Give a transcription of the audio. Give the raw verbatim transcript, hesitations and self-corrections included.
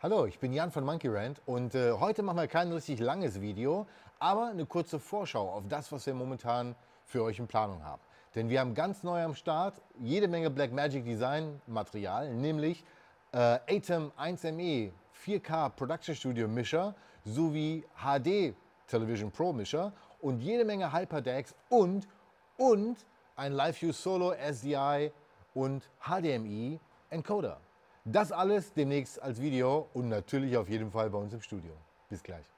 Hallo, ich bin Jan von monkeyRent und äh, heute machen wir kein richtig langes Video, aber eine kurze Vorschau auf das, was wir momentan für euch in Planung haben. Denn wir haben ganz neu am Start jede Menge Blackmagic Design Material, nämlich äh, ATEM eins M E vier K Production Studio Mischer sowie H D Television Pro Mischer und jede Menge Hyperdecks und, und ein LiveU Solo S D I und H D M I Encoder. Das alles demnächst als Video und natürlich auf jeden Fall bei uns im Studio. Bis gleich.